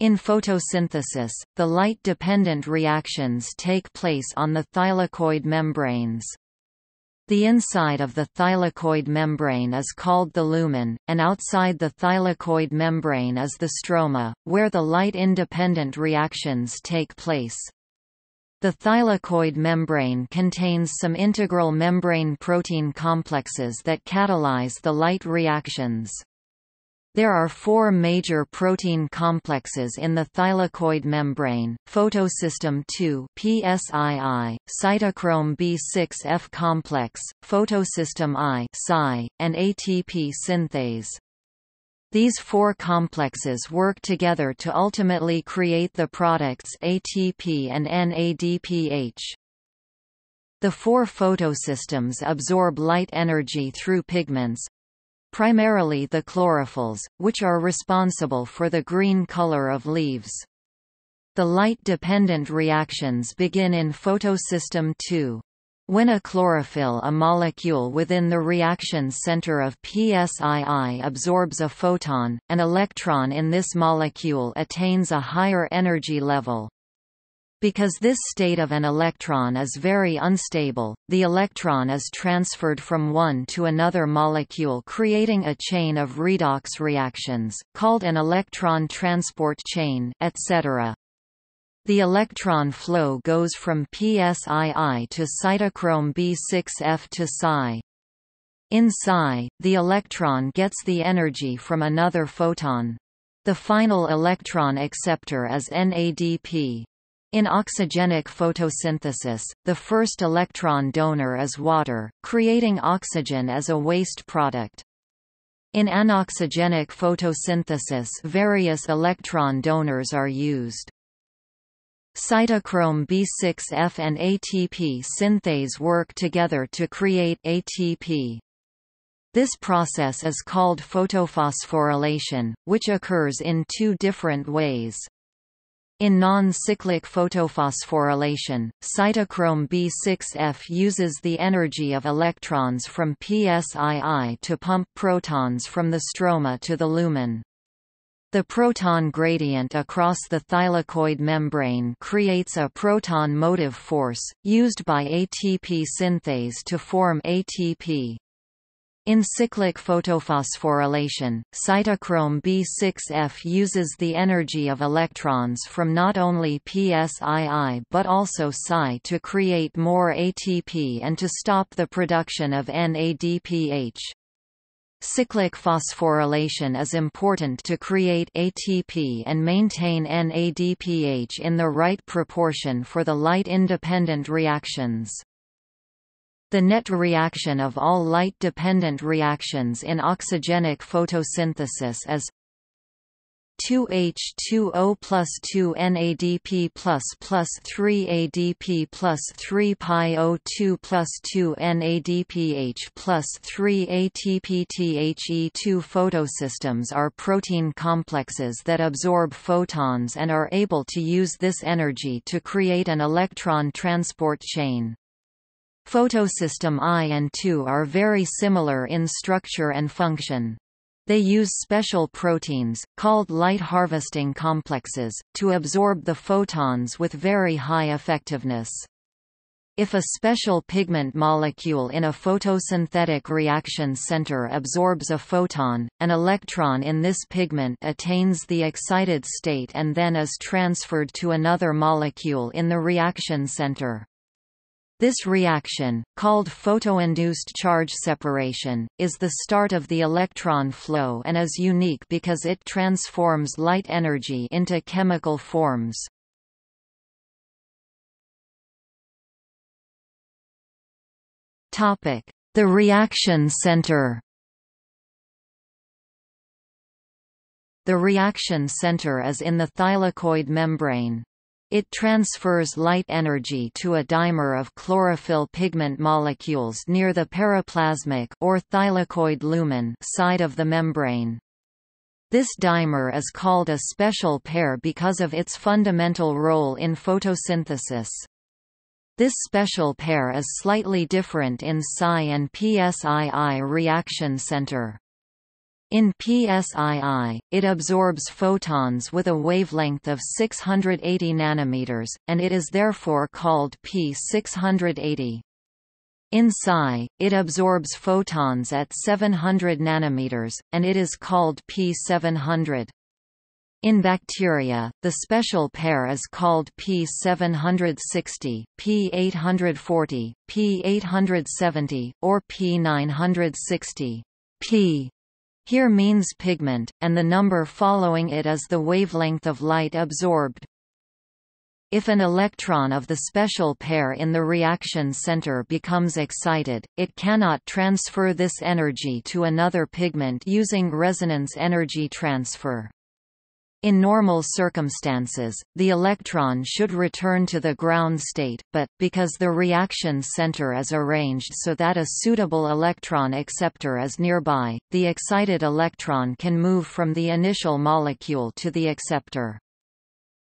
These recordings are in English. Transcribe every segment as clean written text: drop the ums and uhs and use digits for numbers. In photosynthesis, the light-dependent reactions take place on the thylakoid membranes. The inside of the thylakoid membrane is called the lumen, and outside the thylakoid membrane is the stroma, where the light-independent reactions take place. The thylakoid membrane contains some integral membrane protein complexes that catalyze the light reactions. There are four major protein complexes in the thylakoid membrane: Photosystem II (PSII), Cytochrome b6f complex, Photosystem I, and ATP synthase. These four complexes work together to ultimately create the products ATP and NADPH. The four photosystems absorb light energy through pigments, primarily the chlorophylls, which are responsible for the green color of leaves. The light-dependent reactions begin in Photosystem II. When a chlorophyll, a molecule within the reaction center of PSII, absorbs a photon, an electron in this molecule attains a higher energy level. Because this state of an electron is very unstable, the electron is transferred from one to another molecule, creating a chain of redox reactions, called an electron transport chain, etc. The electron flow goes from PSII to cytochrome B6F to Psi. In Psi, the electron gets the energy from another photon. The final electron acceptor is NADP. In oxygenic photosynthesis, the first electron donor is water, creating oxygen as a waste product. In anoxygenic photosynthesis, various electron donors are used. Cytochrome B6F and ATP synthase work together to create ATP. This process is called photophosphorylation, which occurs in two different ways. In non-cyclic photophosphorylation, cytochrome B6F uses the energy of electrons from PSII to pump protons from the stroma to the lumen. The proton gradient across the thylakoid membrane creates a proton motive force, used by ATP synthase to form ATP. In cyclic photophosphorylation, cytochrome B6F uses the energy of electrons from not only PSII but also Psi to create more ATP and to stop the production of NADPH. Cyclic phosphorylation is important to create ATP and maintain NADPH in the right proportion for the light-independent reactions. The net reaction of all light-dependent reactions in oxygenic photosynthesis is 2H2O plus 2NADP plus 3ADP plus 3PiO2 plus 2NADPH plus 3ATPThe. Two photosystems are protein complexes that absorb photons and are able to use this energy to create an electron transport chain. Photosystem I and II are very similar in structure and function. They use special proteins, called light harvesting complexes, to absorb the photons with very high effectiveness. If a special pigment molecule in a photosynthetic reaction center absorbs a photon, an electron in this pigment attains the excited state and then is transferred to another molecule in the reaction center. This reaction, called photoinduced charge separation, is the start of the electron flow and is unique because it transforms light energy into chemical forms. The reaction center. The reaction center is in the thylakoid membrane. It transfers light energy to a dimer of chlorophyll pigment molecules near the periplasmic or thylakoid lumen side of the membrane. This dimer is called a special pair because of its fundamental role in photosynthesis. This special pair is slightly different in Psi and PSII reaction center. In PSII, it absorbs photons with a wavelength of 680 nanometers, and it is therefore called P680. In Psi, it absorbs photons at 700 nanometers, and it is called P700. In bacteria, the special pair is called P760, P840, P870, or P960. P here means pigment, and the number following it is the wavelength of light absorbed. If an electron of the special pair in the reaction center becomes excited, it cannot transfer this energy to another pigment using resonance energy transfer. In normal circumstances, the electron should return to the ground state, but, because the reaction center is arranged so that a suitable electron acceptor is nearby, the excited electron can move from the initial molecule to the acceptor.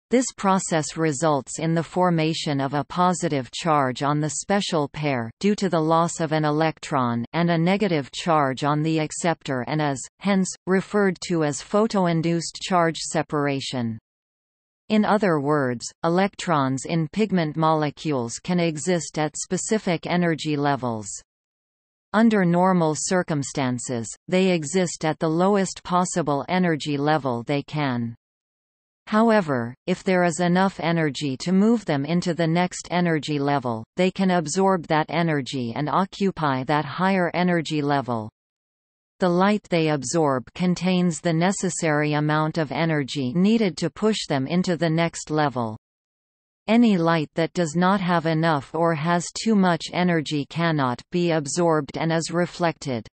This process results in the formation of a positive charge on the special pair due to the loss of an electron and a negative charge on the acceptor and is, hence, referred to as photoinduced charge separation. In other words, electrons in pigment molecules can exist at specific energy levels. Under normal circumstances, they exist at the lowest possible energy level they can. However, if there is enough energy to move them into the next energy level, they can absorb that energy and occupy that higher energy level. The light they absorb contains the necessary amount of energy needed to push them into the next level. Any light that does not have enough or has too much energy cannot be absorbed and is reflected.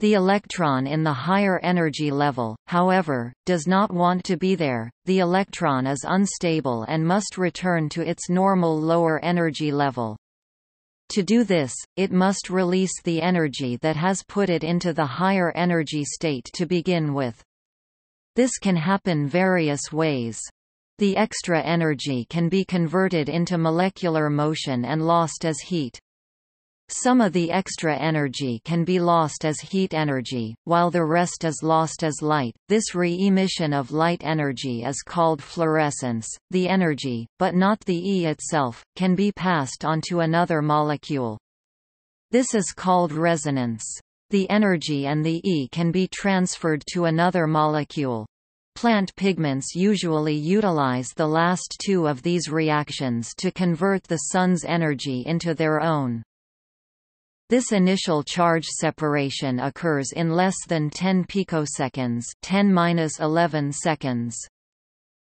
The electron in the higher energy level, however, does not want to be there. The electron is unstable and must return to its normal lower energy level. To do this, it must release the energy that has put it into the higher energy state to begin with. This can happen various ways. The extra energy can be converted into molecular motion and lost as heat. Some of the extra energy can be lost as heat energy, while the rest is lost as light. This re-emission of light energy is called fluorescence. The energy, but not the E itself, can be passed onto another molecule. This is called resonance. The energy and the E can be transferred to another molecule. Plant pigments usually utilize the last two of these reactions to convert the sun's energy into their own. This initial charge separation occurs in less than 10 picoseconds, 10^-11 seconds.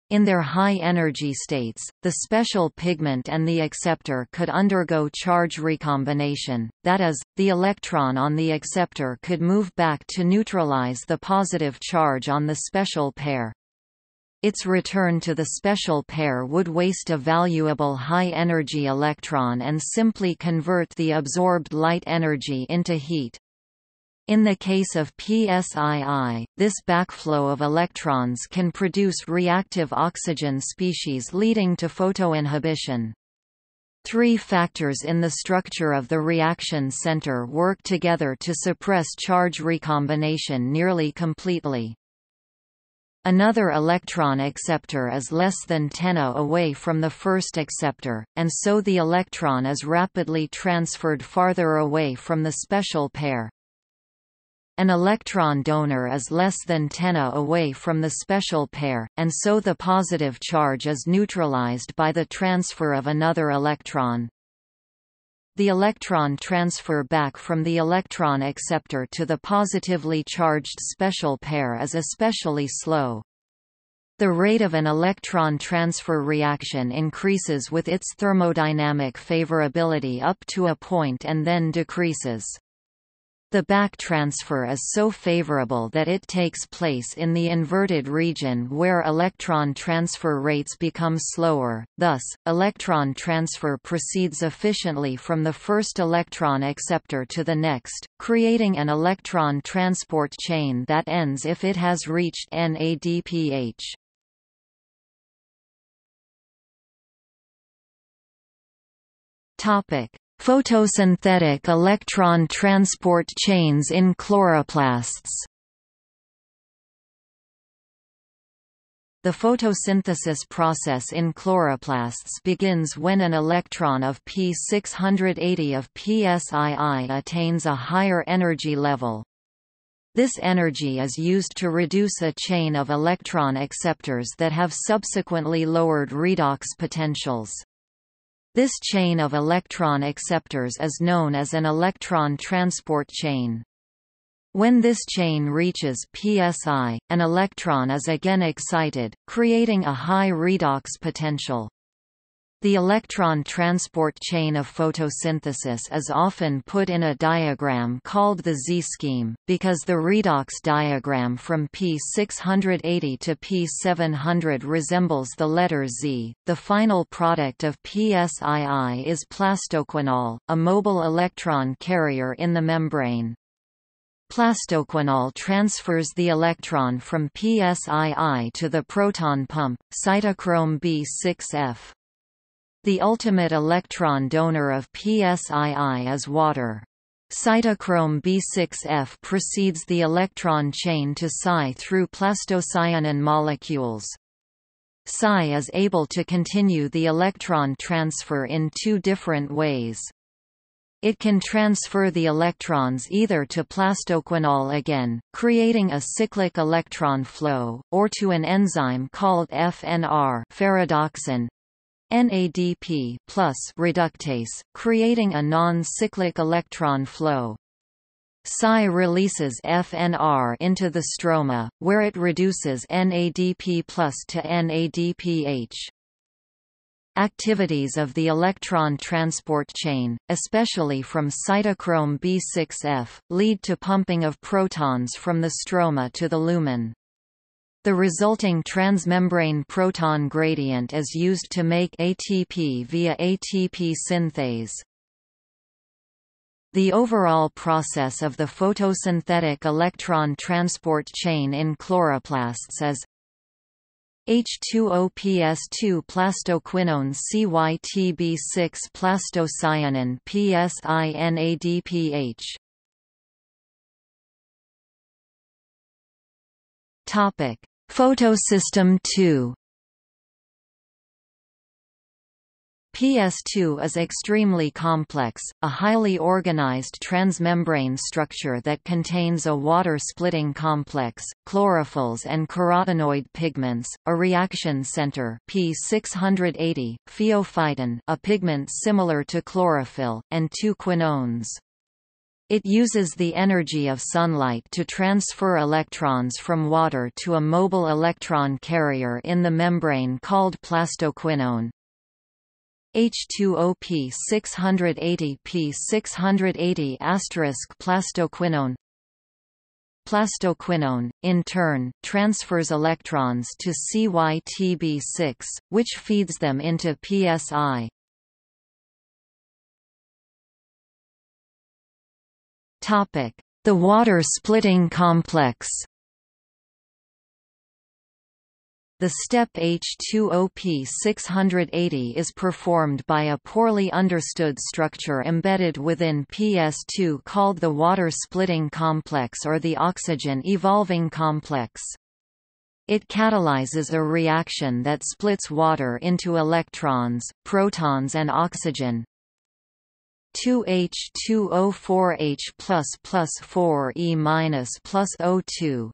In their high energy states, the special pigment and the acceptor could undergo charge recombination, that is, the electron on the acceptor could move back to neutralize the positive charge on the special pair. Its return to the special pair would waste a valuable high-energy electron and simply convert the absorbed light energy into heat. In the case of PSII, this backflow of electrons can produce reactive oxygen species leading to photoinhibition. Three factors in the structure of the reaction center work together to suppress charge recombination nearly completely. Another electron acceptor is less than 10 A away from the first acceptor, and so the electron is rapidly transferred farther away from the special pair. An electron donor is less than 10 A away from the special pair, and so the positive charge is neutralized by the transfer of another electron. The electron transfer back from the electron acceptor to the positively charged special pair is especially slow. The rate of an electron transfer reaction increases with its thermodynamic favorability up to a point and then decreases. The back transfer is so favorable that it takes place in the inverted region where electron transfer rates become slower, thus, electron transfer proceeds efficiently from the first electron acceptor to the next, creating an electron transport chain that ends if it has reached NADPH. Photosynthetic electron transport chains in chloroplasts. The photosynthesis process in chloroplasts begins when an electron of P680 of psii attains a higher energy level. This energy is used to reduce a chain of electron acceptors that have subsequently lowered redox potentials. This chain of electron acceptors is known as an electron transport chain. When this chain reaches psi, an electron is again excited, creating a high redox potential. The electron transport chain of photosynthesis is often put in a diagram called the Z-scheme, because the redox diagram from P680 to P700 resembles the letter Z. The final product of psii is plastoquinol, a mobile electron carrier in the membrane. Plastoquinol transfers the electron from psii to the proton pump, cytochrome b6f. The ultimate electron donor of psii is water. Cytochrome b6f precedes the electron chain to Psi through plastocyanin molecules. Psi is able to continue the electron transfer in two different ways. It can transfer the electrons either to plastoquinol again, creating a cyclic electron flow, or to an enzyme called FNR ferredoxin-NADP+ reductase, creating a non-cyclic electron flow. Psi releases FNR into the stroma, where it reduces NADP+ to NADPH. Activities of the electron transport chain, especially from cytochrome B6F, lead to pumping of protons from the stroma to the lumen. The resulting transmembrane proton gradient is used to make ATP via ATP synthase. The overall process of the photosynthetic electron transport chain in chloroplasts is H2OPS2 plastoquinone CYTB6 plastocyanin PSINADPH. Topic: Photosystem II. PS2 is extremely complex, a highly organized transmembrane structure that contains a water-splitting complex, chlorophylls and carotenoid pigments, a reaction center P680, pheophytin, a pigment similar to chlorophyll, and two quinones. It uses the energy of sunlight to transfer electrons from water to a mobile electron carrier in the membrane called plastoquinone. H2O P680 P680 * plastoquinone. Plastoquinone, in turn, transfers electrons to CYTB6, which feeds them into psi. The water-splitting complex. The step H2OP680 is performed by a poorly understood structure embedded within PS2 called the water-splitting complex or the oxygen-evolving complex. It catalyzes a reaction that splits water into electrons, protons and oxygen. 2H2O4H++4E-++O2.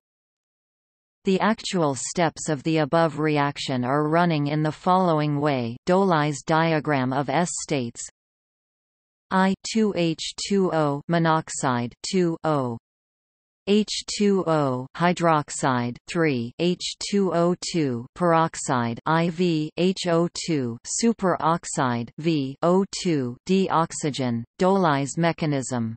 The actual steps of the above reaction are running in the following way. Dolai's diagram of S states I 2H2O monoxide 2O H2O hydroxide 3 H2O2 peroxide IV HO2 superoxide V O2 deoxygen. Dolai's mechanism.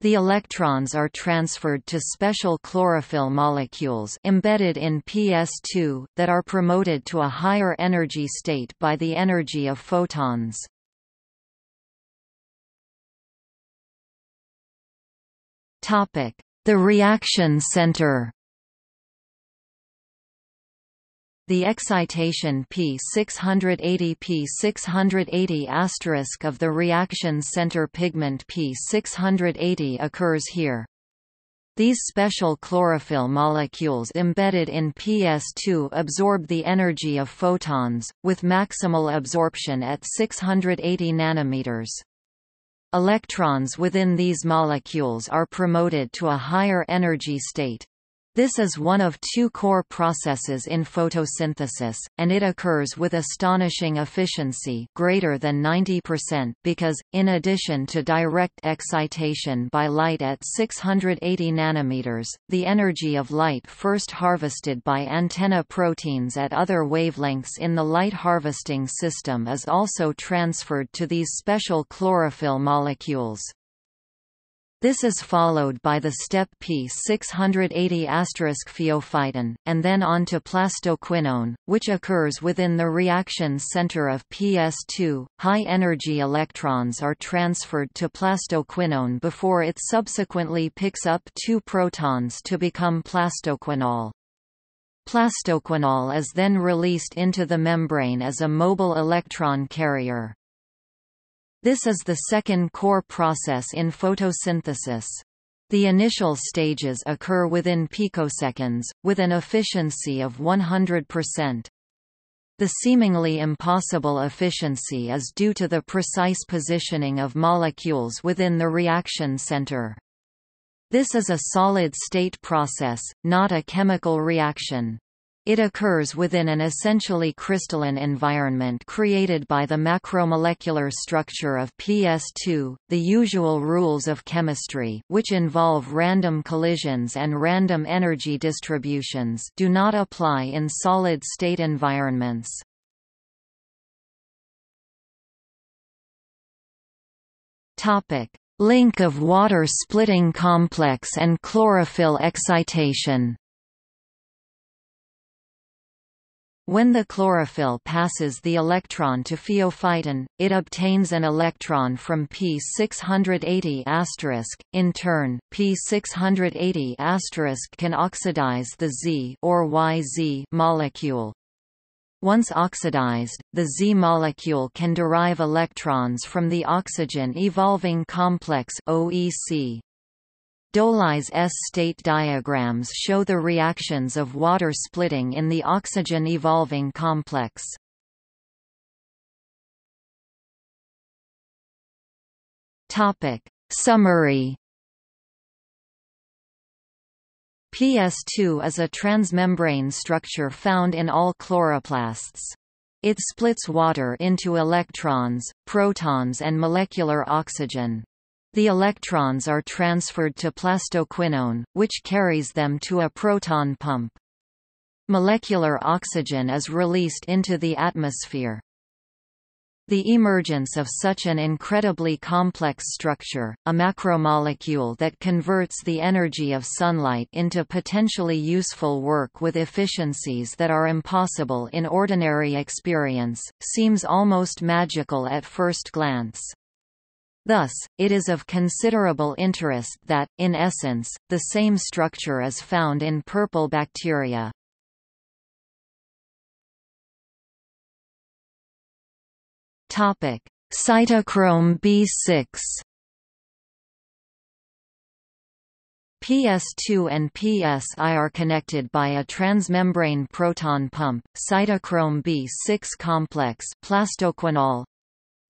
The electrons are transferred to special chlorophyll molecules embedded in PS2, that are promoted to a higher energy state by the energy of photons. The reaction center. The excitation P680 P680 * of the reaction center pigment P680 occurs here. These special chlorophyll molecules embedded in PS2 absorb the energy of photons, with maximal absorption at 680 nanometers. Electrons within these molecules are promoted to a higher energy state. This is one of two core processes in photosynthesis, and it occurs with astonishing efficiency, greater than 90%, because in addition to direct excitation by light at 680 nanometers, the energy of light first harvested by antenna proteins at other wavelengths in the light harvesting system is also transferred to these special chlorophyll molecules. This is followed by the step P680 * pheophytin, and then on to plastoquinone, which occurs within the reaction center of PS2. High-energy electrons are transferred to plastoquinone before it subsequently picks up two protons to become plastoquinol. Plastoquinol is then released into the membrane as a mobile electron carrier. This is the second core process in photosynthesis. The initial stages occur within picoseconds, with an efficiency of 100%. The seemingly impossible efficiency is due to the precise positioning of molecules within the reaction center. This is a solid-state process, not a chemical reaction. It occurs within an essentially crystalline environment created by the macromolecular structure of PS2, the usual rules of chemistry, which involve random collisions and random energy distributions, do not apply in solid-state environments. Topic: Link of water splitting complex and chlorophyll excitation. When the chlorophyll passes the electron to pheophytin, it obtains an electron from P680 . In turn, P680 can oxidize the Z or YZ molecule. Once oxidized, the Z molecule can derive electrons from the oxygen evolving complex (OEC). Dolai's S-state diagrams show the reactions of water splitting in the oxygen-evolving complex. Summary. PS2 is a transmembrane structure found in all chloroplasts. It splits water into electrons, protons and molecular oxygen. The electrons are transferred to plastoquinone, which carries them to a proton pump. Molecular oxygen is released into the atmosphere. The emergence of such an incredibly complex structure, a macromolecule that converts the energy of sunlight into potentially useful work with efficiencies that are impossible in ordinary experience, seems almost magical at first glance. Thus, it is of considerable interest that, in essence, the same structure is found in purple bacteria. == Cytochrome b6 == PS2 and PSI are connected by a transmembrane proton pump, cytochrome b6 complex, plastoquinol,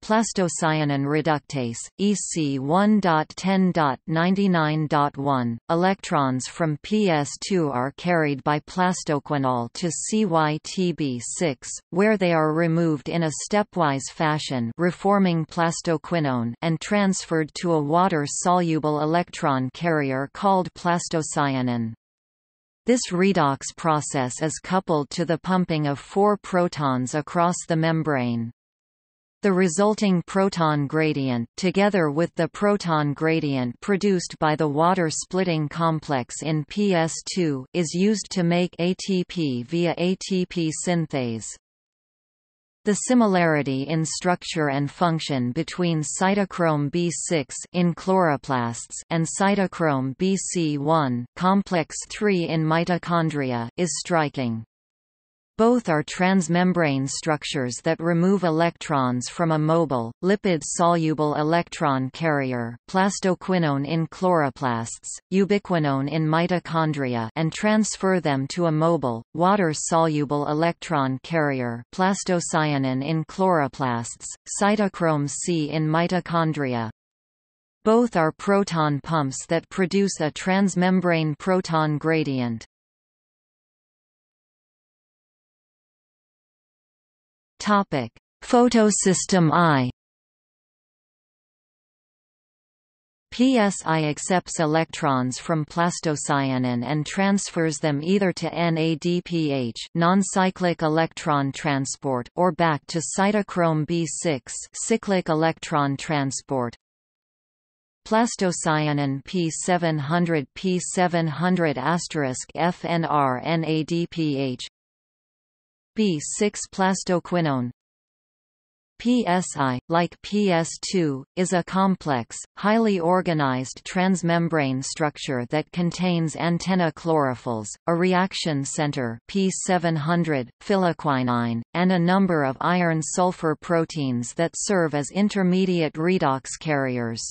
plastocyanin reductase, EC 1.10.99.1. Electrons from PS2 are carried by plastoquinol to CYTB6, where they are removed in a stepwise fashion, reforming plastoquinone, and transferred to a water-soluble electron carrier called plastocyanin. This redox process is coupled to the pumping of four protons across the membrane. The resulting proton gradient, together with the proton gradient produced by the water-splitting complex in PS2, is used to make ATP via ATP synthase. The similarity in structure and function between cytochrome B6 in chloroplasts and cytochrome BC1 complex 3 in mitochondria is striking. Both are transmembrane structures that remove electrons from a mobile, lipid-soluble electron carrier, plastoquinone in chloroplasts, ubiquinone in mitochondria, and transfer them to a mobile, water-soluble electron carrier, plastocyanin in chloroplasts, cytochrome c in mitochondria. Both are proton pumps that produce a transmembrane proton gradient. Topic: Photosystem I. PSI accepts electrons from plastocyanin and transfers them either to NADPH, non-cyclic electron transport, or back to cytochrome b6, cyclic electron transport. Plastocyanin P700 P700*FNR NADPH B6 plastoquinone. PSI, like PS2, is a complex, highly organized transmembrane structure that contains antenna chlorophylls, a reaction center P700, phyllaquinone, and a number of iron-sulfur proteins that serve as intermediate redox carriers.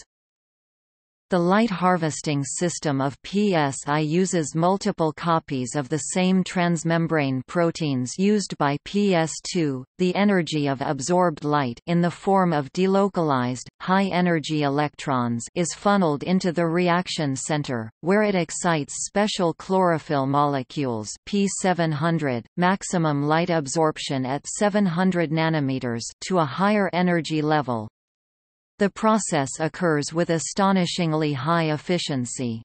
The light harvesting system of PSI uses multiple copies of the same transmembrane proteins used by PS2. The energy of absorbed light in the form of delocalized, high-energy electrons is funneled into the reaction center, where it excites special chlorophyll molecules P700, maximum light absorption at 700 nanometers, to a higher energy level. The process occurs with astonishingly high efficiency.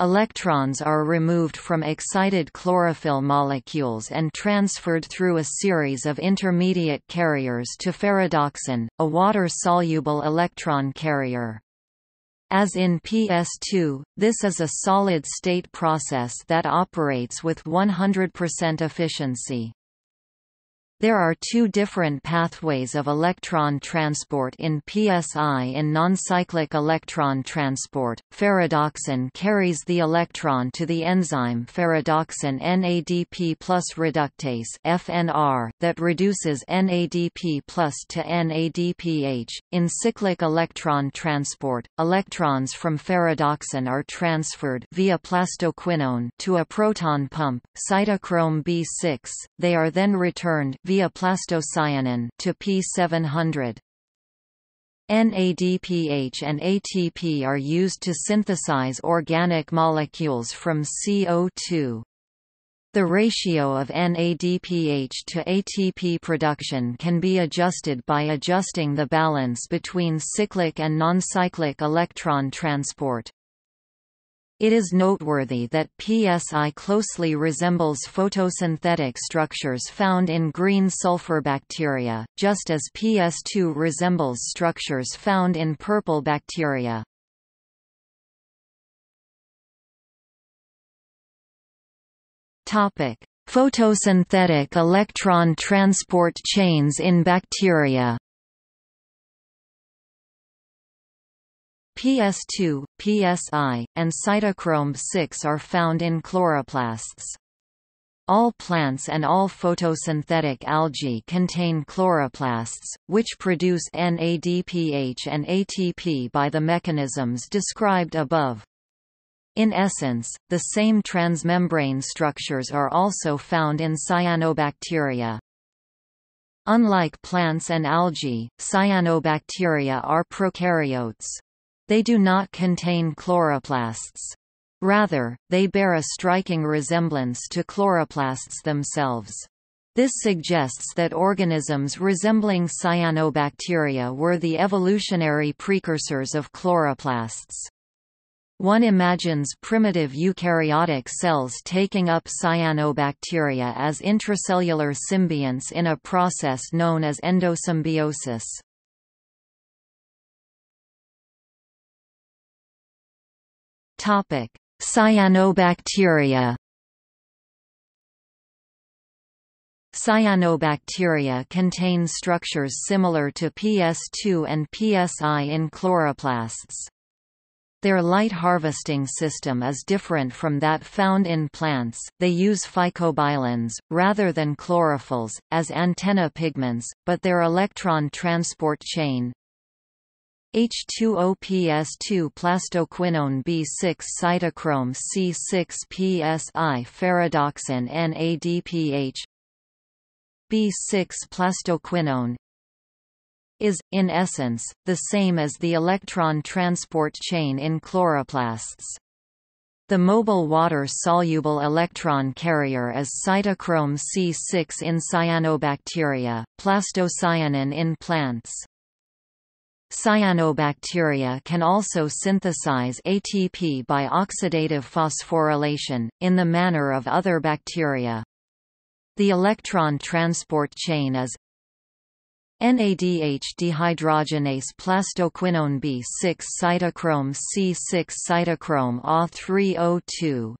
Electrons are removed from excited chlorophyll molecules and transferred through a series of intermediate carriers to ferredoxin, a water-soluble electron carrier. As in PS2, this is a solid-state process that operates with 100% efficiency. There are two different pathways of electron transport in PSI. In non-cyclic electron transport, ferredoxin carries the electron to the enzyme ferredoxin-NADP+ reductase (FNR) that reduces NADP+ to NADPH. In cyclic electron transport, electrons from ferredoxin are transferred via plastoquinone to a proton pump, cytochrome B6. They are then returned via plastocyanin to P700. NADPH and ATP are used to synthesize organic molecules from CO2. The ratio of NADPH to ATP production can be adjusted by adjusting the balance between cyclic and non-cyclic electron transport. It is noteworthy that PSI closely resembles photosynthetic structures found in green sulfur bacteria, just as PS2 resembles structures found in purple bacteria. Topic: Photosynthetic electron transport chains in bacteria. PS2, PSI, and cytochrome 6 are found in chloroplasts. All plants and all photosynthetic algae contain chloroplasts, which produce NADPH and ATP by the mechanisms described above. In essence, the same transmembrane structures are also found in cyanobacteria. Unlike plants and algae, cyanobacteria are prokaryotes. They do not contain chloroplasts. Rather, they bear a striking resemblance to chloroplasts themselves. This suggests that organisms resembling cyanobacteria were the evolutionary precursors of chloroplasts. One imagines primitive eukaryotic cells taking up cyanobacteria as intracellular symbionts in a process known as endosymbiosis. Topic: Cyanobacteria. Cyanobacteria contain structures similar to PS2 and PSI in chloroplasts. Their light harvesting system is different from that found in plants. They use phycobilins, rather than chlorophylls, as antenna pigments, but their electron transport chain H2OPS2 plastoquinone b6 cytochrome c6PSI ferredoxin NADPH b6 plastoquinone is, in essence, the same as the electron transport chain in chloroplasts. The mobile water-soluble electron carrier is cytochrome C6 in cyanobacteria, plastocyanin in plants. Cyanobacteria can also synthesize ATP by oxidative phosphorylation, in the manner of other bacteria. The electron transport chain is NADH dehydrogenase plastoquinone B6 cytochrome C6 cytochrome A3O2,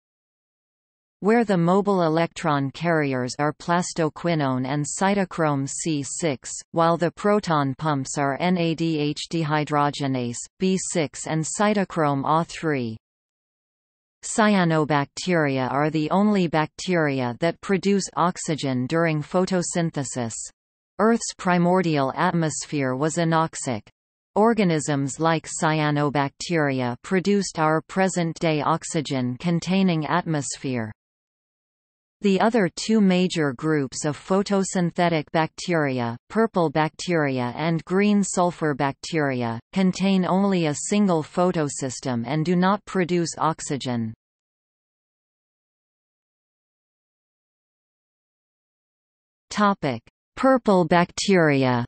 where the mobile electron carriers are plastoquinone and cytochrome C6, while the proton pumps are NADH dehydrogenase, B6 and cytochrome A3. Cyanobacteria are the only bacteria that produce oxygen during photosynthesis. Earth's primordial atmosphere was anoxic. Organisms like cyanobacteria produced our present-day oxygen-containing atmosphere. The other two major groups of photosynthetic bacteria, purple bacteria and green sulfur bacteria, contain only a single photosystem and do not produce oxygen. Purple bacteria.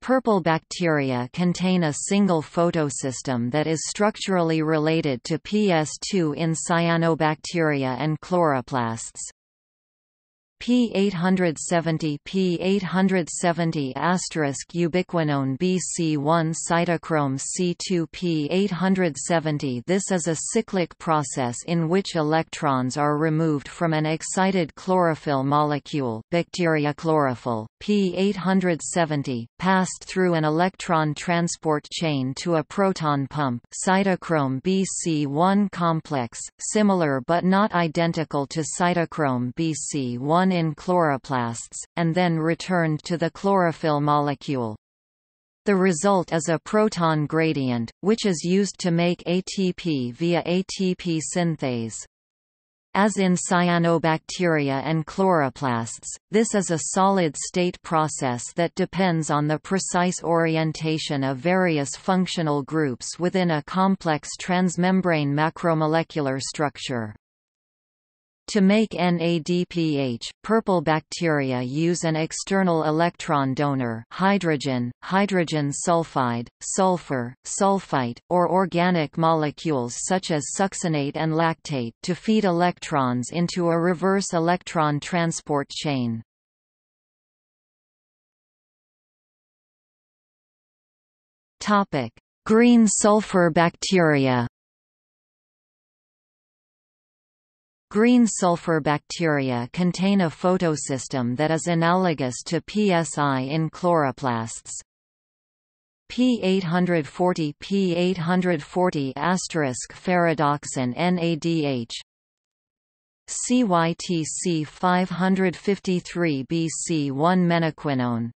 Purple bacteria contain a single photosystem that is structurally related to PS2 in cyanobacteria and chloroplasts. P870 ubiquinone BC1 cytochrome C2 P870. This is a cyclic process in which electrons are removed from an excited chlorophyll molecule, bacteria chlorophyll, P870, passed through an electron transport chain to a proton pump, cytochrome BC1 complex, similar but not identical to cytochrome BC1 in chloroplasts, and then returned to the chlorophyll molecule. The result is a proton gradient, which is used to make ATP via ATP synthase. As in cyanobacteria and chloroplasts, this is a solid-state process that depends on the precise orientation of various functional groups within a complex transmembrane macromolecular structure. To make NADPH, purple bacteria use an external electron donor, hydrogen, hydrogen sulfide, sulfur, sulfite, or organic molecules such as succinate and lactate, to feed electrons into a reverse electron transport chain. Topic: Green sulfur bacteria. Green sulfur bacteria contain a photosystem that is analogous to PSI in chloroplasts. P840 ferredoxin NADH CYTC 553 BC1 menaquinone.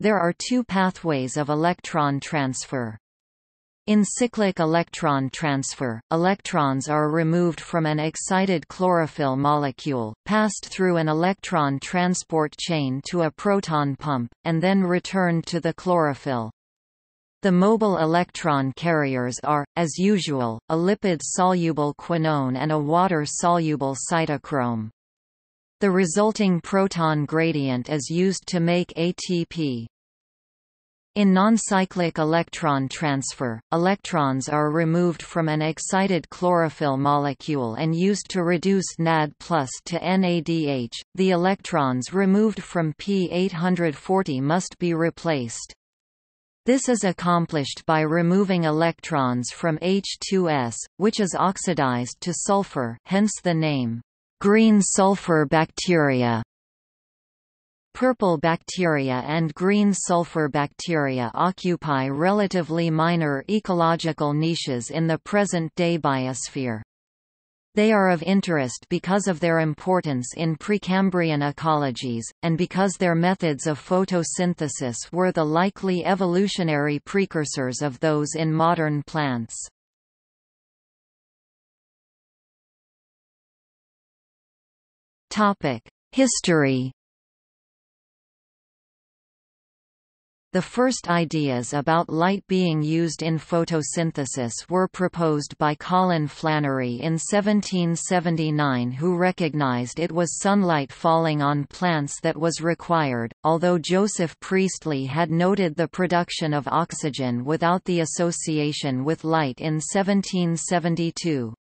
There are two pathways of electron transfer. In cyclic electron transfer, electrons are removed from an excited chlorophyll molecule, passed through an electron transport chain to a proton pump, and then returned to the chlorophyll. The mobile electron carriers are, as usual, a lipid-soluble quinone and a water-soluble cytochrome. The resulting proton gradient is used to make ATP. In non-cyclic electron transfer, electrons are removed from an excited chlorophyll molecule and used to reduce NAD+ to NADH. The electrons removed from P840 must be replaced. This is accomplished by removing electrons from H2S, which is oxidized to sulfur, hence the name, green sulfur bacteria. Purple bacteria and green sulfur bacteria occupy relatively minor ecological niches in the present-day biosphere. They are of interest because of their importance in Precambrian ecologies, and because their methods of photosynthesis were the likely evolutionary precursors of those in modern plants. History. The first ideas about light being used in photosynthesis were proposed by Colin Flannery in 1779, who recognized it was sunlight falling on plants that was required, although Joseph Priestley had noted the production of oxygen without the association with light in 1772.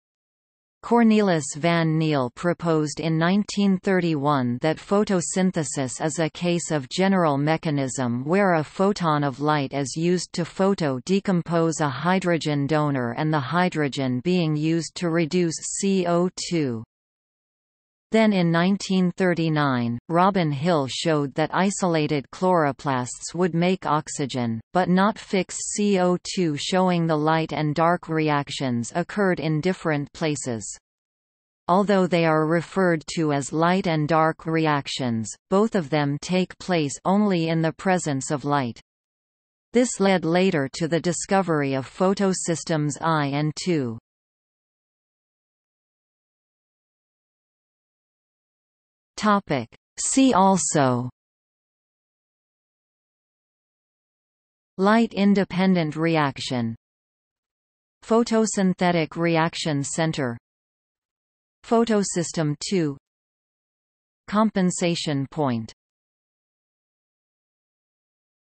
Cornelis van Niel proposed in 1931 that photosynthesis is a case of general mechanism where a photon of light is used to photo-decompose a hydrogen donor and the hydrogen being used to reduce CO2. Then in 1939, Robin Hill showed that isolated chloroplasts would make oxygen, but not fix CO2, showing the light and dark reactions occurred in different places. Although they are referred to as light and dark reactions, both of them take place only in the presence of light. This led later to the discovery of photosystems I and II. See also: light-independent reaction, photosynthetic reaction center, photosystem II, compensation point.